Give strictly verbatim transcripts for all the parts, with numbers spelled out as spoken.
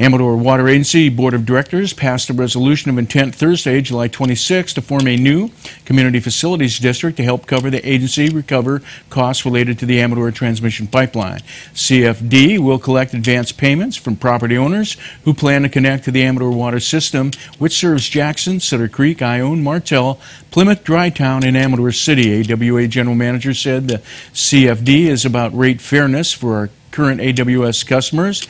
Amador Water Agency Board of Directors passed a resolution of intent Thursday, July twenty-sixth, to form a new Community Facilities District to help cover the agency recover costs related to the Amador transmission pipeline. C F D will collect advance payments from property owners who plan to connect to the Amador Water System, which serves Jackson, Sutter Creek, Ione, Martell, Plymouth, Dry Town, and Amador City. A W A General Manager said the C F D is about rate fairness for our current A W S customers.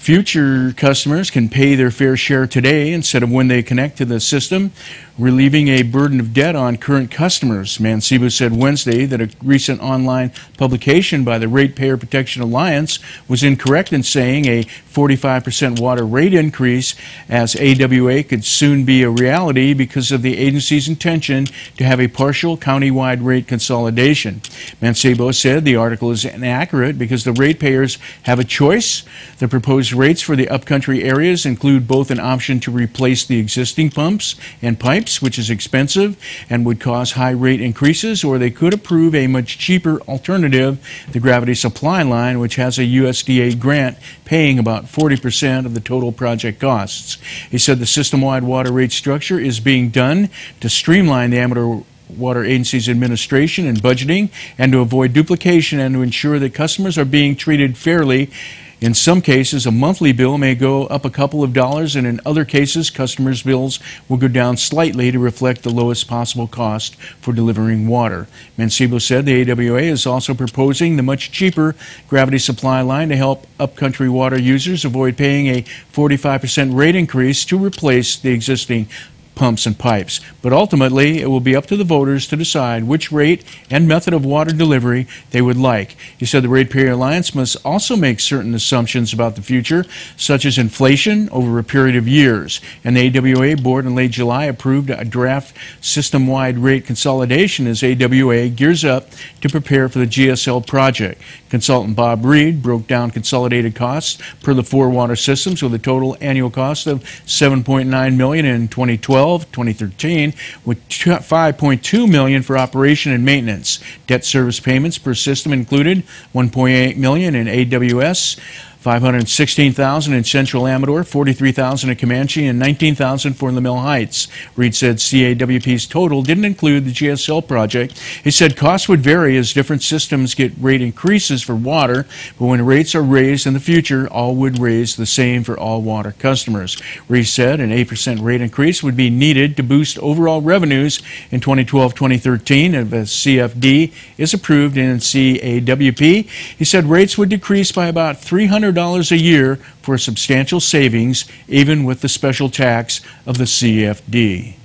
Future customers can pay their fair share today instead of when they connect to the system, relieving a burden of debt on current customers. Mancebo said Wednesday that a recent online publication by the Ratepayer Protection Alliance was incorrect in saying a forty-five percent water rate increase as A W A could soon be a reality because of the agency's intention to have a partial county-wide rate consolidation. Mancebo said the article is inaccurate because the ratepayers have a choice. The proposed rates for the upcountry areas include both an option to replace the existing pumps and pipes, which is expensive and would cause high rate increases, or they could approve a much cheaper alternative, the Gravity Supply Line, which has a U S D A grant paying about forty percent of the total project costs. He said the system-wide water rate structure is being done to streamline the Amador Water Agency's administration and budgeting and to avoid duplication and to ensure that customers are being treated fairly. In some cases, a monthly bill may go up a couple of dollars, and in other cases, customers' bills will go down slightly to reflect the lowest possible cost for delivering water. Mancebo said the A W A is also proposing the much cheaper Gravity Supply Line to help upcountry water users avoid paying a forty-five percent rate increase to replace the existing pumps and pipes. But ultimately, it will be up to the voters to decide which rate and method of water delivery they would like. He said the Ratepayer Alliance must also make certain assumptions about the future, such as inflation over a period of years. And the A W A board in late July approved a draft system-wide rate consolidation as A W A gears up to prepare for the G S L project. Consultant Bob Reed broke down consolidated costs per the four water systems with a total annual cost of seven point nine million dollars in twenty twelve. twenty thirteen, with five point two million dollars for operation and maintenance. Debt service payments per system included one point eight million dollars in A W S, five hundred sixteen thousand dollars in Central Amador, forty-three thousand dollars in Comanche, and nineteen thousand dollars for the Mill Heights. Reed said C A W P's total didn't include the G S L project. He said costs would vary as different systems get rate increases for water, but when rates are raised in the future, all would raise the same for all water customers. Reed said an eight percent rate increase would be needed to boost overall revenues in twenty twelve twenty thirteen if a C F D is approved in C A W P. He said rates would decrease by about three hundred dollars a year for substantial savings, even with the special tax of the C F D.